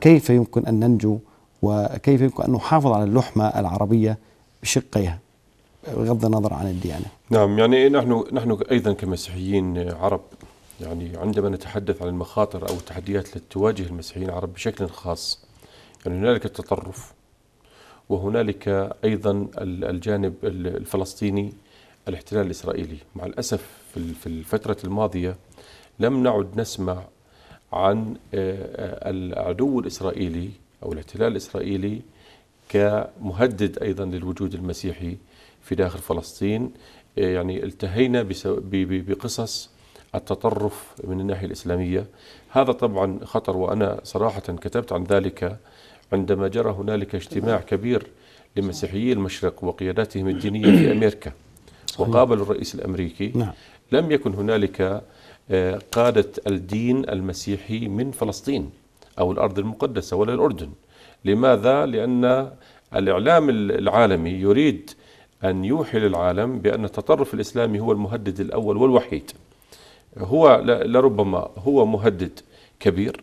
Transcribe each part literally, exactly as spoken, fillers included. كيف يمكن أن ننجو وكيف يمكن أن نحافظ على اللحمة العربية بشقيها بغض النظر عن الديانة. نعم، يعني نحن نحن أيضا كمسيحيين عرب يعني عندما نتحدث عن المخاطر أو التحديات التي تواجه المسيحيين العرب بشكل خاص، يعني هنالك التطرف وهنالك أيضا الجانب الفلسطيني الاحتلال الإسرائيلي. مع الأسف في الفترة الماضية لم نعد نسمع عن العدو الإسرائيلي أو الاحتلال الإسرائيلي كمهدد أيضا للوجود المسيحي في داخل فلسطين. يعني التهينا بقصص التطرف من الناحية الإسلامية، هذا طبعا خطر، وأنا صراحة كتبت عن ذلك عندما جرى هنالك اجتماع كبير لمسيحيي المشرق وقياداتهم الدينية في أمريكا وقابلوا الرئيس الأمريكي. لم يكن هنالك قادة الدين المسيحي من فلسطين أو الأرض المقدسة ولا الأردن. لماذا؟ لأن الإعلام العالمي يريد أن يوحي للعالم بأن التطرف الإسلامي هو المهدد الأول والوحيد. هو لربما هو مهدد كبير،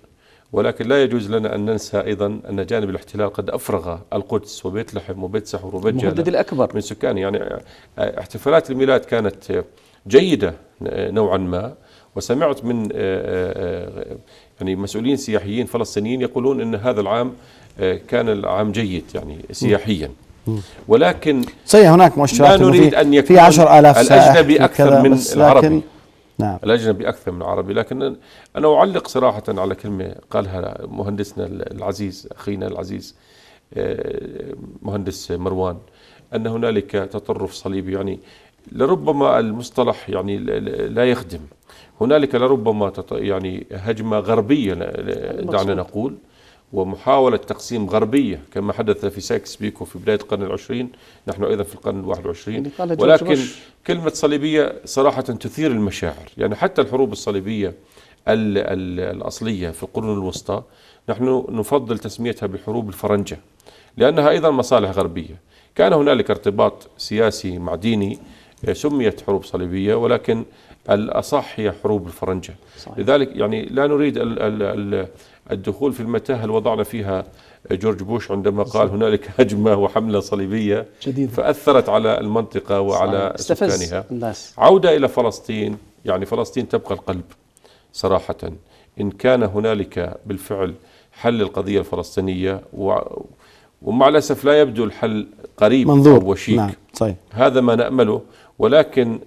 ولكن لا يجوز لنا أن ننسى أيضا أن جانب الاحتلال قد أفرغ القدس وبيت لحم وبيت سحور وبيت جالة المهدد الأكبر من سكانه. يعني احتفالات الميلاد كانت جيدة نوعا ما، وسمعت من يعني مسؤولين سياحيين فلسطينيين يقولون أن هذا العام كان العام جيد يعني سياحيا، ولكن صحيح هناك مؤشرات لا نريد أن يكون الأجنبي أكثر من العربي. نعم، الأجنبي أكثر من العربي. لكن أنا أعلق صراحة على كلمة قالها مهندسنا العزيز، أخينا العزيز مهندس مروان، أن هنالك تطرف صليبي. يعني لربما المصطلح يعني لا يخدم. هنالك لربما يعني هجمة غربية دعنا نقول، ومحاولة تقسيم غربية كما حدث في سايكس بيكو في بداية القرن العشرين، نحن أيضا في القرن الواحد والعشرين. ولكن كلمة صليبية صراحة تثير المشاعر. يعني حتى الحروب الصليبية ال ال الأصلية في القرون الوسطى نحن نفضل تسميتها بحروب الفرنجة، لأنها أيضا مصالح غربية. كان هنالك ارتباط سياسي مع ديني، سميت حروب صليبية، ولكن الأصح هي حروب الفرنجة. صحيح. لذلك يعني لا نريد ال ال ال الدخول في المتاهة اللي وضعنا فيها جورج بوش عندما قال هنالك هجمة وحملة صليبية جديدة فأثرت على المنطقة وعلى سكانها. عودة إلى فلسطين، يعني فلسطين تبقى القلب صراحة. إن كان هنالك بالفعل حل القضية الفلسطينية، و ومع الأسف لا يبدو الحل قريب منظور أو وشيك. نعم. صحيح. هذا ما نأمله، ولكن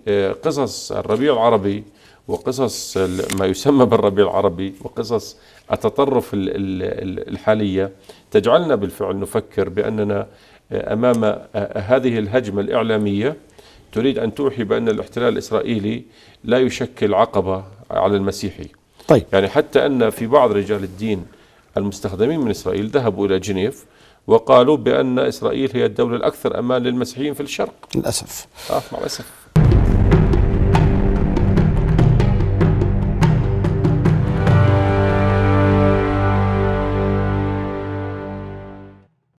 قصص الربيع العربي وقصص ما يسمى بالربيع العربي وقصص التطرف الحالية تجعلنا بالفعل نفكر بأننا أمام هذه الهجمة الإعلامية تريد أن توحي بأن الاحتلال الإسرائيلي لا يشكل عقبة على المسيحي. طيب. يعني حتى أن في بعض رجال الدين المستخدمين من إسرائيل ذهبوا إلى جنيف وقالوا بأن إسرائيل هي الدولة الأكثر أمان للمسيحيين في الشرق. للأسف. آه مع الأسف.